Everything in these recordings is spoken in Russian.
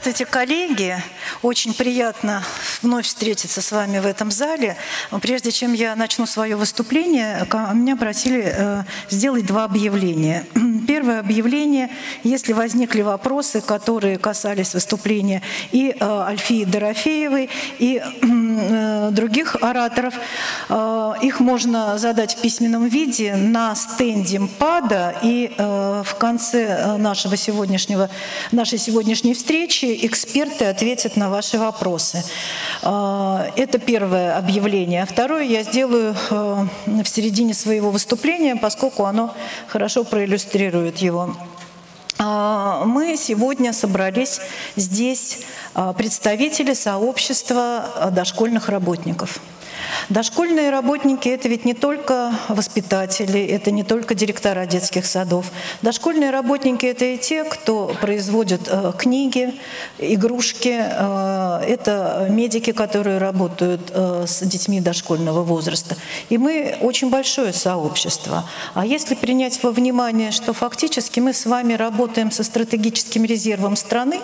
Здравствуйте, коллеги! Очень приятно вновь встретиться с вами в этом зале. Прежде чем я начну свое выступление, ко мне просили сделать два объявления. Первое объявление: если возникли вопросы, которые касались выступления и Альфии Дорофеевой, и других ораторов, их можно задать в письменном виде на стенде МПАДО, и в конце нашей сегодняшней встречи эксперты ответят на ваши вопросы. Это первое объявление. Второе я сделаю в середине своего выступления, поскольку оно хорошо проиллюстрирует его. Мы сегодня собрались здесь представители сообщества дошкольных работников. Дошкольные работники – это ведь не только воспитатели, это не только директора детских садов. Дошкольные работники – это и те, кто производит книги, игрушки, это медики, которые работают с детьми дошкольного возраста. И мы очень большое сообщество. А если принять во внимание, что фактически мы с вами работаем со стратегическим резервом страны,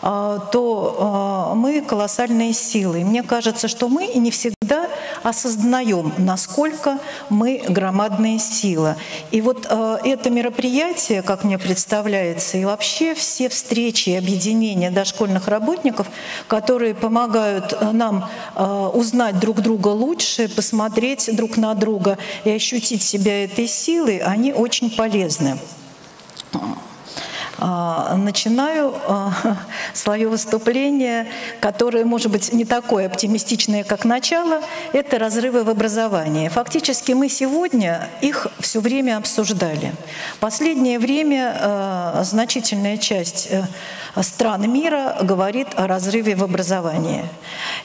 то мы колоссальные силы. Мне кажется, что мы не всегда осознаем, насколько мы громадная сила. И вот это мероприятие, как мне представляется, и вообще все встречи и объединения дошкольных работников, которые помогают нам узнать друг друга лучше, посмотреть друг на друга и ощутить себя этой силой, они очень полезны. Начинаю свое выступление, которое, может быть, не такое оптимистичное, как начало. Это разрывы в образовании. Фактически мы сегодня их все время обсуждали. Последнее время значительная часть стран мира говорит о разрыве в образовании.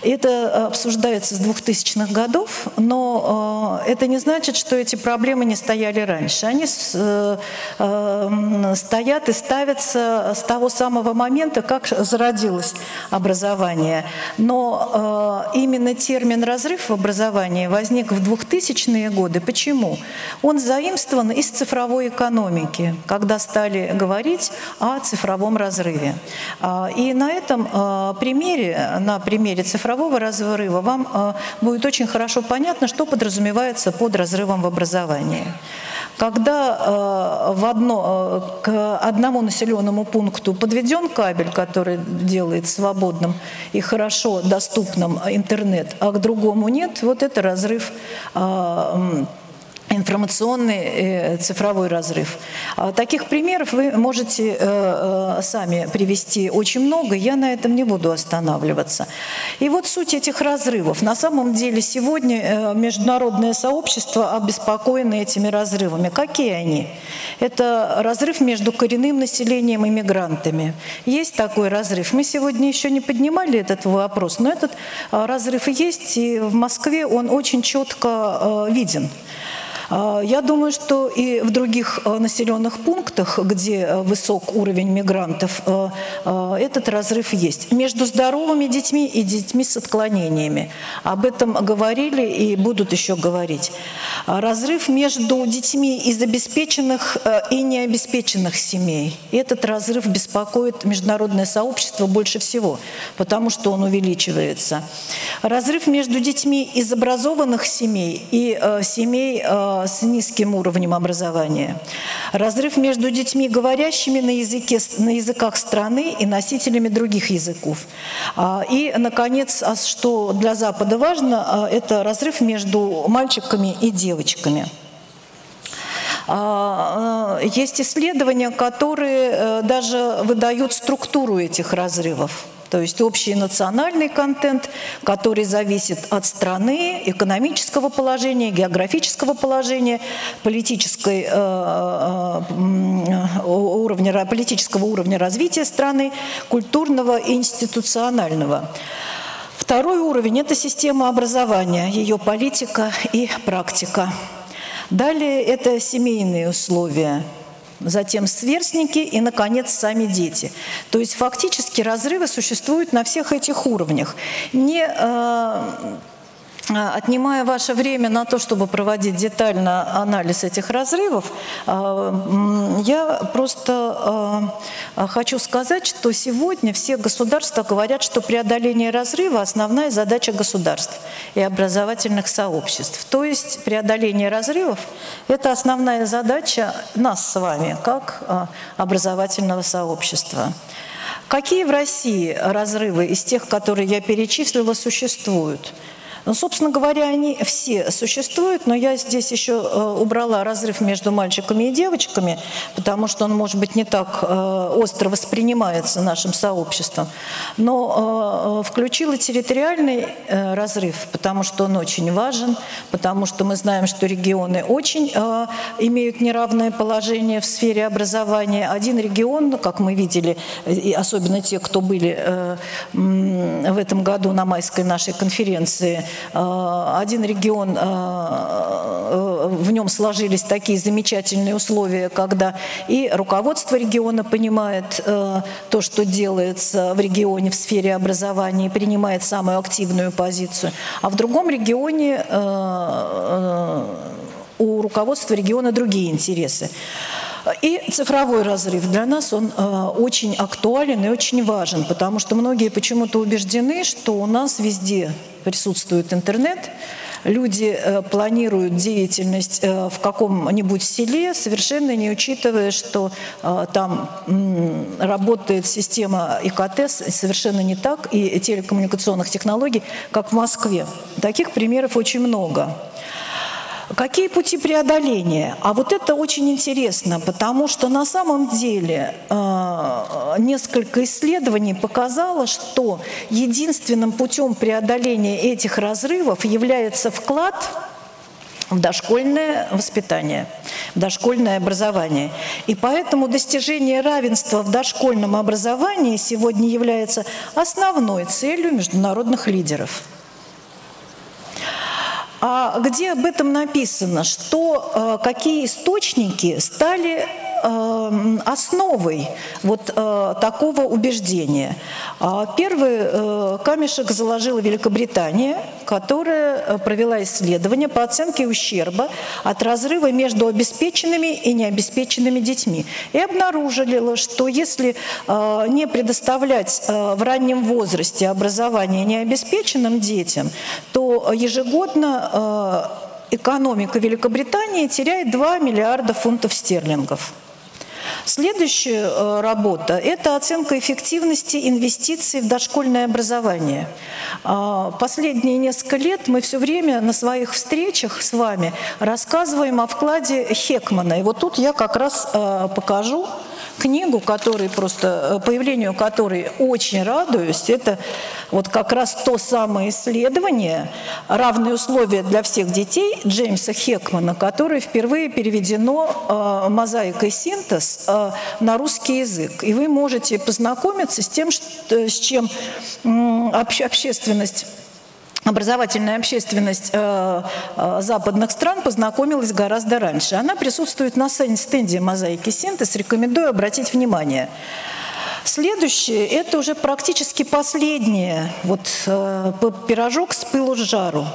Это обсуждается с 2000-х годов, но это не значит, что эти проблемы не стояли раньше. Они стоят и ставятся с того самого момента, как зародилось образование. Но именно термин «разрыв в образовании» возник в 2000-е годы. Почему? Он заимствован из цифровой экономики, когда стали говорить о цифровом разрыве. И на этом примере, на примере цифрового разрыва, вам будет очень хорошо понятно, что подразумевается под разрывом в образовании. Когда к одному населенному пункту подведен кабель, который делает свободным и хорошо доступным интернет, а к другому нет, вот это разрыв, информационный цифровой разрыв. Таких примеров вы можете сами привести очень много, я на этом не буду останавливаться. И вот суть этих разрывов. На самом деле сегодня международное сообщество обеспокоено этими разрывами. Какие они? Это разрыв между коренным населением и мигрантами. Есть такой разрыв. Мы сегодня еще не поднимали этот вопрос, но этот разрыв есть, и в Москве он очень четко виден. Я думаю, что и в других населенных пунктах, где высок уровень мигрантов, этот разрыв есть. Между здоровыми детьми и детьми с отклонениями. Об этом говорили и будут еще говорить. Разрыв между детьми из обеспеченных и необеспеченных семей. Этот разрыв беспокоит международное сообщество больше всего, потому что он увеличивается. Разрыв между детьми из образованных семей и семей с низким уровнем образования. Разрыв между детьми, говорящими на языках страны, и носителями других языков. И, наконец, что для Запада важно, это разрыв между мальчиками и девочками. Есть исследования, которые даже выдают структуру этих разрывов. То есть общий национальный контент, который зависит от страны, экономического положения, географического положения, политического уровня развития страны, культурного и институционального. Второй уровень – это система образования, ее политика и практика. Далее – это семейные условия. Затем сверстники и, наконец, сами дети. То есть фактически разрывы существуют на всех этих уровнях. Не Отнимая ваше время на то, чтобы проводить детально анализ этих разрывов, я просто хочу сказать, что сегодня все государства говорят, что преодоление разрыва – основная задача государств и образовательных сообществ. То есть преодоление разрывов – это основная задача нас с вами, как образовательного сообщества. Какие в России разрывы из тех, которые я перечислила, существуют? Ну, собственно говоря, они все существуют, но я здесь еще убрала разрыв между мальчиками и девочками, потому что он, может быть, не так остро воспринимается нашим сообществом. Но включила территориальный разрыв, потому что он очень важен, потому что мы знаем, что регионы очень имеют неравное положение в сфере образования. Один регион, как мы видели, и особенно те, кто были в этом году на майской нашей конференции, один регион, в нем сложились такие замечательные условия, когда и руководство региона понимает то, что делается в регионе в сфере образования, и принимает самую активную позицию, а в другом регионе у руководства региона другие интересы. И цифровой разрыв для нас, он очень актуален и очень важен, потому что многие почему-то убеждены, что у нас везде присутствует интернет, люди планируют деятельность в каком-нибудь селе, совершенно не учитывая, что там работает система ИКТ совершенно не так, и телекоммуникационных технологий, как в Москве. Таких примеров очень много. Какие пути преодоления? А вот это очень интересно, потому что на самом деле несколько исследований показало, что единственным путем преодоления этих разрывов является вклад в дошкольное воспитание, в дошкольное образование. И поэтому достижение равенства в дошкольном образовании сегодня является основной целью международных лидеров. А где об этом написано, что какие источники стали основой вот такого убеждения? Первый камешек заложила Великобритания, которая провела исследование по оценке ущерба от разрыва между обеспеченными и необеспеченными детьми. И обнаружила, что если не предоставлять в раннем возрасте образование необеспеченным детям, то ежегодно экономика Великобритании теряет 2 миллиарда фунтов стерлингов. Следующая работа – это оценка эффективности инвестиций в дошкольное образование. Последние несколько лет мы все время на своих встречах с вами рассказываем о вкладе Хекмана. И вот тут я как раз покажу книгу, появлению которой очень радуюсь. Это вот как раз то самое исследование «Равные условия для всех детей» Джеймса Хекмана, которое впервые переведено «Мозаика-синтез» на русский язык. И вы можете познакомиться с тем, с чем образовательная общественность западных стран познакомилась гораздо раньше. Она присутствует на стенде «Мозаики-синтез». Рекомендую обратить внимание. Следующее – это уже практически последнее, пирожок с пылу с жару.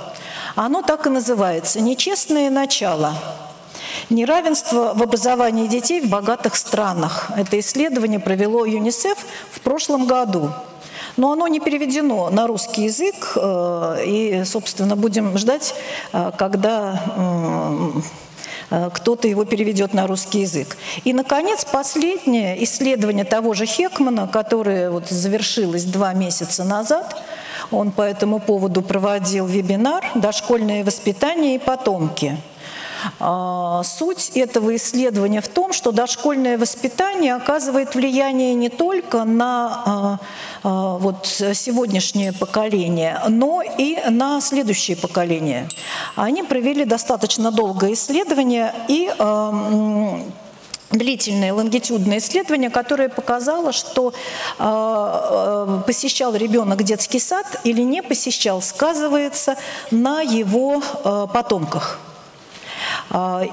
Оно так и называется «Нечестное начало». Неравенство в образовании детей в богатых странах. Это исследование провело ЮНИСЕФ в прошлом году. Но оно не переведено на русский язык, и, собственно, будем ждать, когда кто-то его переведет на русский язык. И, наконец, последнее исследование того же Хекмана, которое завершилось 2 месяца назад. Он по этому поводу проводил вебинар «Дошкольное воспитание и потомки». Суть этого исследования в том, что дошкольное воспитание оказывает влияние не только на сегодняшнее поколение, но и на следующие поколения. Они провели достаточно долгое исследование и длительное лонгитюдное исследование, которое показало, что посещал ребенок детский сад или не посещал, сказывается на его потомках.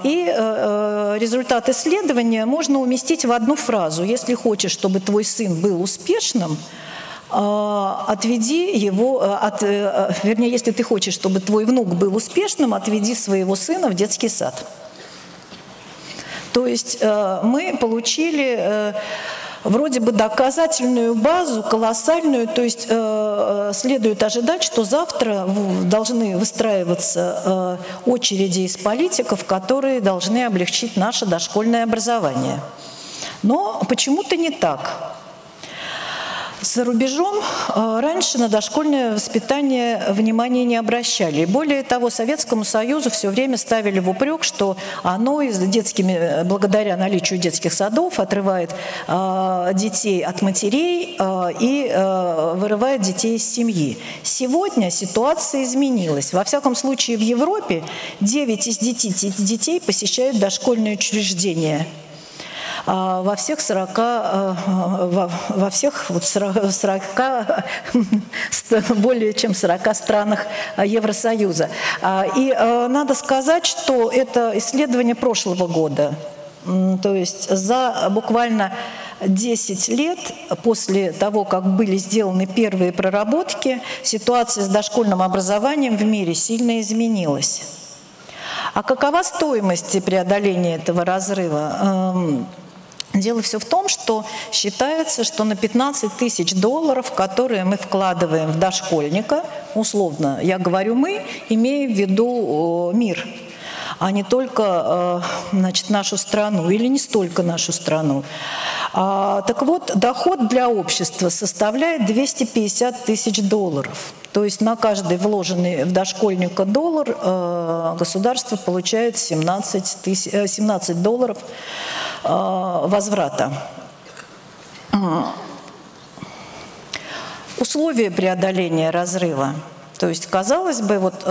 И результат исследования можно уместить в одну фразу. Если хочешь, чтобы твой сын был успешным, отведи его, вернее, если ты хочешь, чтобы твой внук был успешным, отведи своего сына в детский сад. То есть мы получили вроде бы доказательную базу, колоссальную, то есть следует ожидать, что завтра должны выстраиваться очереди из политиков, которые должны облегчить наше дошкольное образование. Но почему-то не так. За рубежом раньше на дошкольное воспитание внимания не обращали. Более того, Советскому Союзу все время ставили в упрек, что оно благодаря наличию детских садов отрывает детей от матерей и вырывает детей из семьи. Сегодня ситуация изменилась. Во всяком случае, в Европе 9 из 10 детей посещают дошкольные учреждения. Во всех 40 странах Евросоюза. И надо сказать, что это исследование прошлого года. То есть за буквально 10 лет после того, как были сделаны первые проработки, ситуация с дошкольным образованием в мире сильно изменилась. А какова стоимость преодоления этого разрыва? Дело все в том, что считается, что на 15 тысяч долларов, которые мы вкладываем в дошкольника, условно, я говорю «мы», имея в виду мир, а не только, значит, нашу страну или не столько нашу страну. Так вот, доход для общества составляет 250 тысяч долларов. То есть на каждый вложенный в дошкольника доллар государство получает 17 долларов возврата. Условия преодоления разрыва. То есть, казалось бы, вот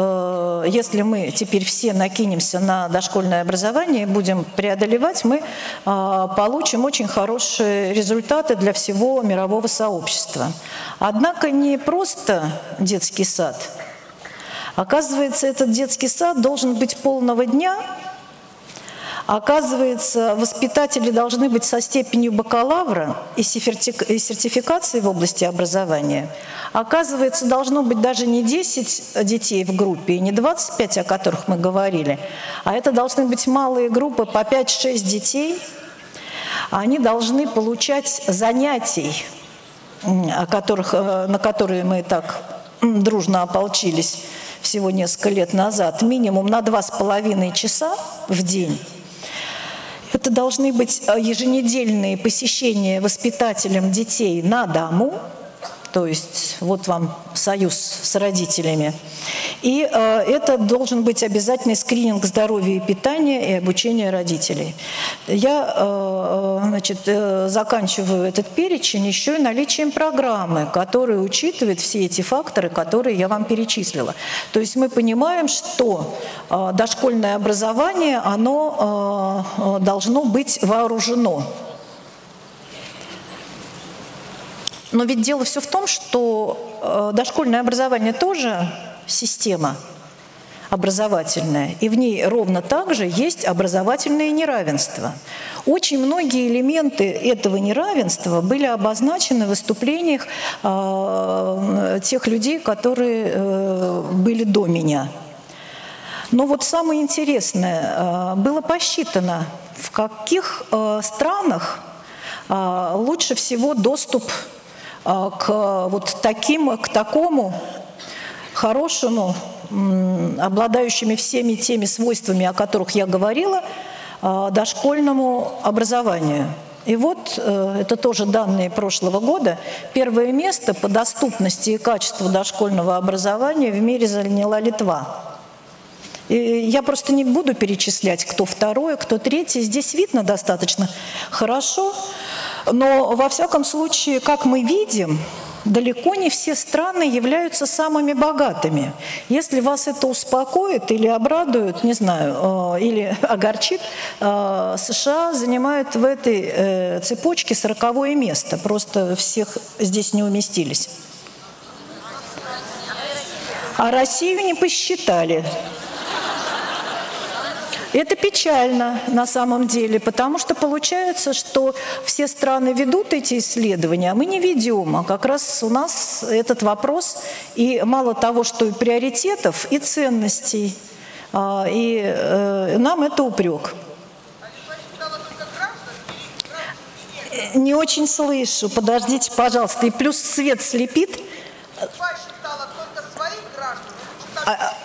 если мы теперь все накинемся на дошкольное образование и будем преодолевать, мы получим очень хорошие результаты для всего мирового сообщества. Однако не просто детский сад. Оказывается, этот детский сад должен быть полного дня. Оказывается, воспитатели должны быть со степенью бакалавра и сертификацией в области образования. Оказывается, должно быть даже не 10 детей в группе, и не 25, о которых мы говорили, а это должны быть малые группы по 5-6 детей. Они должны получать занятий, на которые мы так дружно ополчились всего несколько лет назад, минимум на 2,5 часа в день. Это должны быть еженедельные посещения воспитателем детей на дому, то есть вот вам союз с родителями. И это должен быть обязательный скрининг здоровья и питания и обучения родителей. Я заканчиваю этот перечень еще и наличием программы, которая учитывает все эти факторы, которые я вам перечислила. То есть мы понимаем, что дошкольное образование, оно должно быть вооружено. Но ведь дело все в том, что дошкольное образование тоже система образовательная, и в ней ровно так же есть образовательные неравенства. Очень многие элементы этого неравенства были обозначены в выступлениях тех людей, которые были до меня. Но вот самое интересное, было посчитано, в каких странах лучше всего доступ к такому хорошему, обладающими всеми теми свойствами, о которых я говорила, дошкольному образованию. И вот, это тоже данные прошлого года, первое место по доступности и качеству дошкольного образования в мире заняла Литва. И я просто не буду перечислять, кто второй, кто третий. Здесь видно достаточно хорошо, но во всяком случае, как мы видим, далеко не все страны являются самыми богатыми. Если вас это успокоит или обрадует, не знаю, или огорчит, США занимают в этой цепочке 40-е место. Просто всех здесь не уместились. А Россию не посчитали. Это печально на самом деле, потому что получается, что все страны ведут эти исследования, а мы не ведем. А как раз у нас этот вопрос, и мало того, что и приоритетов, и ценностей, и нам это упрек. Не очень слышу, подождите, пожалуйста, и плюс свет слепит.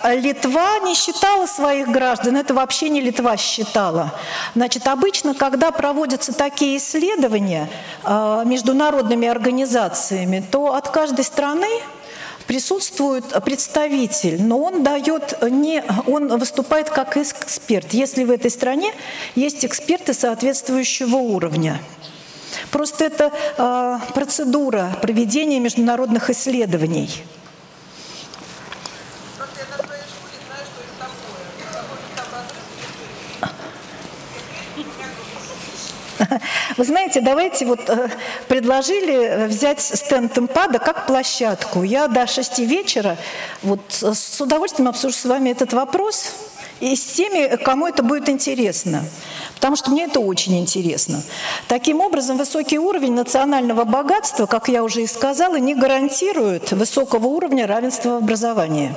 Литва не считала своих граждан, это вообще не Литва считала. Значит, обычно, когда проводятся такие исследования международными организациями, то от каждой страны присутствует представитель, но он дает не, он выступает как эксперт, если в этой стране есть эксперты соответствующего уровня. Просто это процедура проведения международных исследований. Вы знаете, давайте вот предложили взять стенд МПАДО как площадку. Я до 6 вечера вот с удовольствием обсужу с вами этот вопрос и с теми, кому это будет интересно. Потому что мне это очень интересно. Таким образом, высокий уровень национального богатства, как я уже и сказала, не гарантирует высокого уровня равенства в образовании.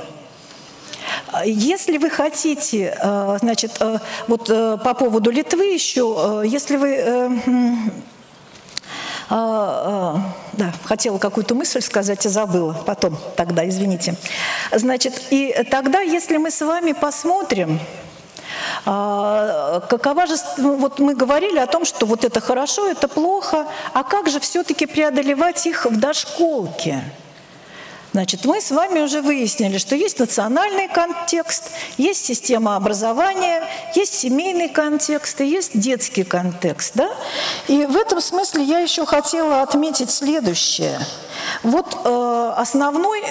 Если вы хотите, значит, вот по поводу Литвы еще, если вы... Да, хотела какую-то мысль сказать и забыла. Потом, тогда, извините. Значит, и тогда, если мы с вами посмотрим, какова же... Вот мы говорили о том, что вот это хорошо, это плохо, а как же все-таки преодолевать их в дошколке? Значит, мы с вами уже выяснили, что есть национальный контекст, есть система образования, есть семейный контекст и есть детский контекст. Да? И в этом смысле я еще хотела отметить следующее. Вот основной,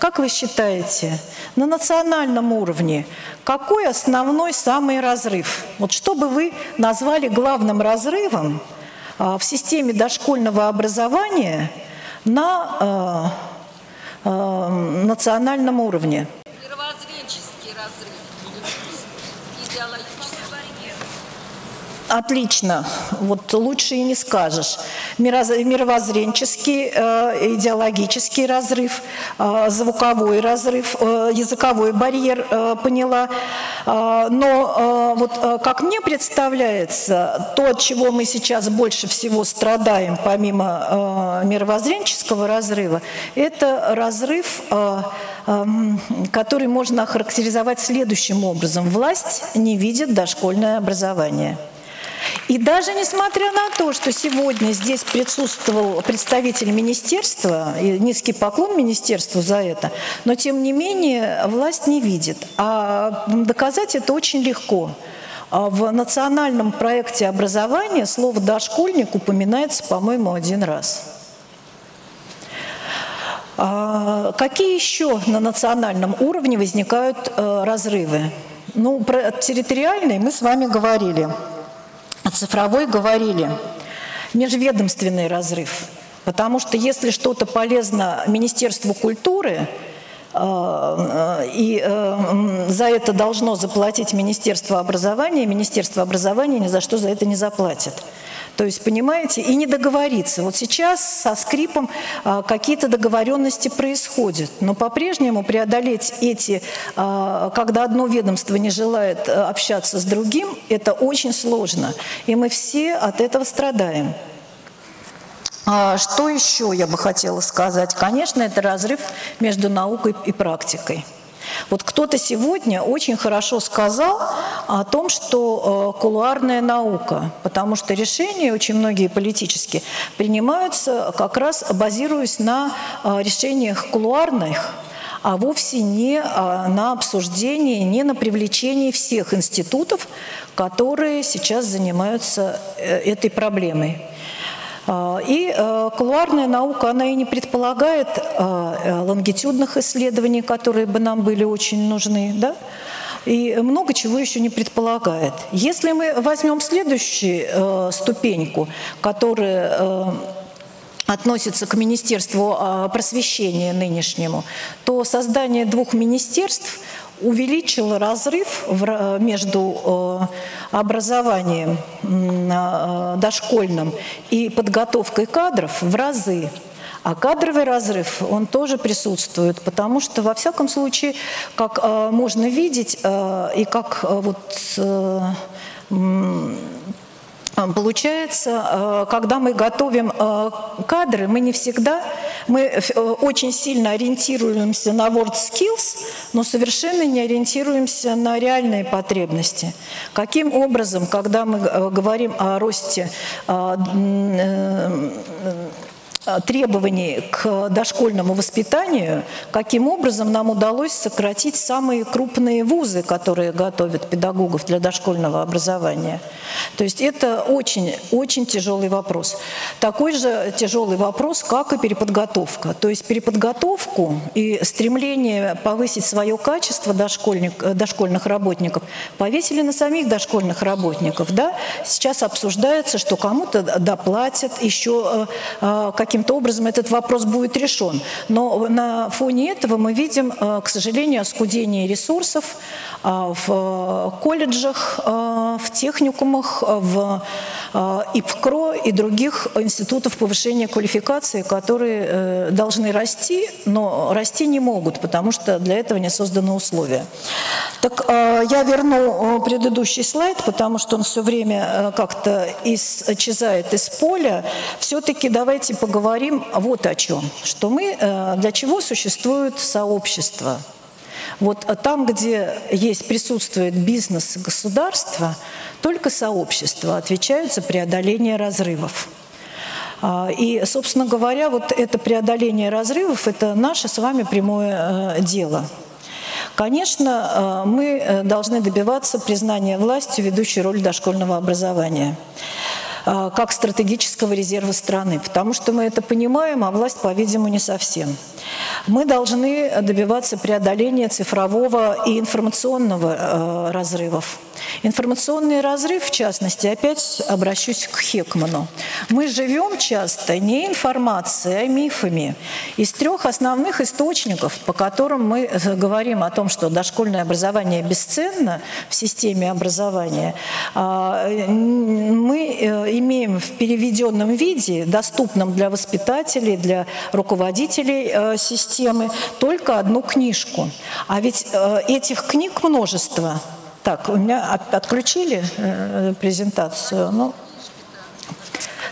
как вы считаете, на национальном уровне, какой основной самый разрыв? Вот что бы вы назвали главным разрывом в системе дошкольного образования на... национальном уровне. Мировоззренческий разрыв, идеологический барьер. Отлично, вот лучше и не скажешь. Мировоззренческий, идеологический разрыв, звуковой разрыв, языковой барьер, поняла. Но вот как мне представляется, то, от чего мы сейчас больше всего страдаем, помимо мировоззренческого разрыва, это разрыв, который можно охарактеризовать следующим образом. Власть не видит дошкольное образование. И даже несмотря на то, что сегодня здесь присутствовал представитель министерства, и низкий поклон министерству за это, но тем не менее власть не видит. А доказать это очень легко. В национальном проекте образования слово «дошкольник» упоминается, по-моему, 1 раз. Какие еще на национальном уровне возникают разрывы? Ну, про территориальные мы с вами говорили. О цифровой говорили. Межведомственный разрыв. Потому что если что-то полезно Министерству культуры, и за это должно заплатить Министерство образования ни за что за это не заплатит. То есть, понимаете, и не договориться. Вот сейчас со скрипом какие-то договоренности происходят, но по-прежнему преодолеть эти, когда одно ведомство не желает общаться с другим, это очень сложно. И мы все от этого страдаем. Что еще я бы хотела сказать? Конечно, это разрыв между наукой и практикой. Вот кто-то сегодня очень хорошо сказал о том, что кулуарная наука, потому что решения, очень многие политические, принимаются как раз базируясь на решениях кулуарных, а вовсе не на обсуждении, не на привлечении всех институтов, которые сейчас занимаются этой проблемой. И кулуарная наука, она и не предполагает лонгитюдных исследований, которые бы нам были очень нужны, да? И много чего еще не предполагает. Если мы возьмем следующую ступеньку, которая относится к Министерству просвещения нынешнему, то создание 2 министерств увеличил разрыв между образованием дошкольным и подготовкой кадров в разы. А кадровый разрыв, он тоже присутствует, потому что, во всяком случае, как можно видеть, и как получается, когда мы готовим кадры, мы не всегда, мы очень сильно ориентируемся на World Skills, но совершенно не ориентируемся на реальные потребности. Каким образом, когда мы говорим о росте требований к дошкольному воспитанию, каким образом нам удалось сократить самые крупные вузы, которые готовят педагогов для дошкольного образования. То есть это очень тяжелый вопрос. Такой же тяжелый вопрос, как и переподготовка. То есть переподготовку и стремление повысить свое качество дошкольных работников повесили на самих дошкольных работников. Да? Сейчас обсуждается, что кому-то доплатят, еще каким-то образом этот вопрос будет решен. Но на фоне этого мы видим, к сожалению, оскудение ресурсов в колледжах, в техникумах, в ИПКРО и других институтов повышения квалификации, которые должны расти, но расти не могут, потому что для этого не созданы условия. Так я верну предыдущий слайд, потому что он все время как-то исчезает из поля. Все-таки давайте поговорим. Говорим вот о чем, что мы, для чего существует сообщество. Вот там, где есть, присутствует бизнес и государство, только сообщество отвечает за преодоление разрывов. И, собственно говоря, вот это преодоление разрывов – это наше с вами прямое дело. Конечно, мы должны добиваться признания властью ведущей роли дошкольного образования как стратегического резерва страны, потому что мы это понимаем, а власть, по-видимому, не совсем. Мы должны добиваться преодоления цифрового и информационного разрывов. Информационный разрыв, в частности, опять обращусь к Хекману. Мы живем часто не информацией, а мифами. Из трех основных источников, по которым мы говорим о том, что дошкольное образование бесценно в системе образования, мы имеем в переведенном виде, доступном для воспитателей, для руководителей системы, только одну книжку. А ведь этих книг множество. Так, у меня отключили презентацию. Ну,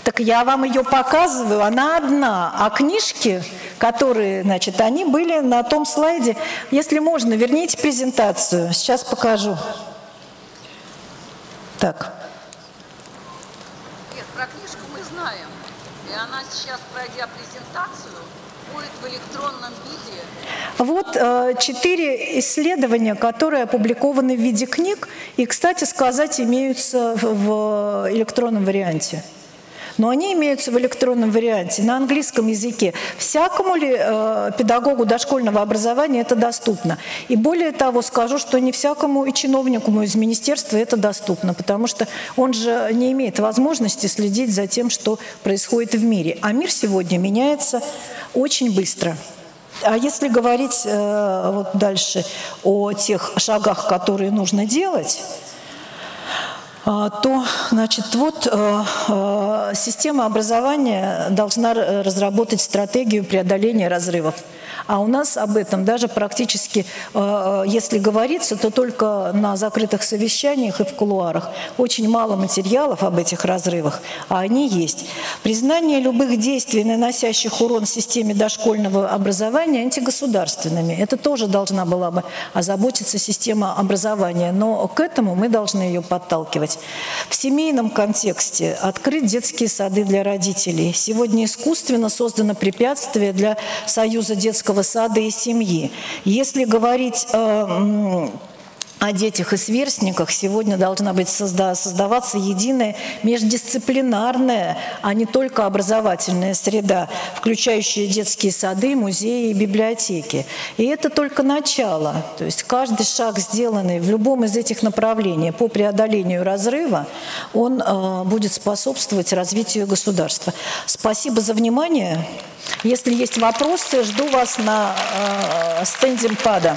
так я вам ее показываю, она одна. А книжки, которые, значит, они были на том слайде. Если можно, верните презентацию. Сейчас покажу. Так. Нет, про книжку мы знаем. И она сейчас, пройдя презентацию, будет в электронном виде. Вот 4 исследования, которые опубликованы в виде книг и, кстати сказать, имеются в электронном варианте. Но они имеются в электронном варианте, на английском языке. Всякому ли педагогу дошкольного образования это доступно? И более того, скажу, что не всякому и чиновнику из министерства это доступно, потому что он же не имеет возможности следить за тем, что происходит в мире. А мир сегодня меняется очень быстро. А если говорить вот дальше о тех шагах, которые нужно делать, то, значит, вот система образования должна разработать стратегию преодоления разрывов. А у нас об этом даже практически, если говорится, то только на закрытых совещаниях и в кулуарах. Очень мало материалов об этих разрывах, а они есть. Признание любых действий, наносящих урон системе дошкольного образования, антигосударственными. Это тоже должна была бы озаботиться система образования, но к этому мы должны ее подталкивать. В семейном контексте открыть детские сады для родителей. Сегодня искусственно создано препятствие для союза детского сада и семьи. Если говорить о детях и сверстниках, сегодня должна быть создаваться единая междисциплинарная, а не только образовательная среда, включающая детские сады, музеи и библиотеки. И это только начало. То есть каждый шаг, сделанный в любом из этих направлений по преодолению разрыва, он будет способствовать развитию государства. Спасибо за внимание. Если есть вопросы, жду вас на стенде МПАДО.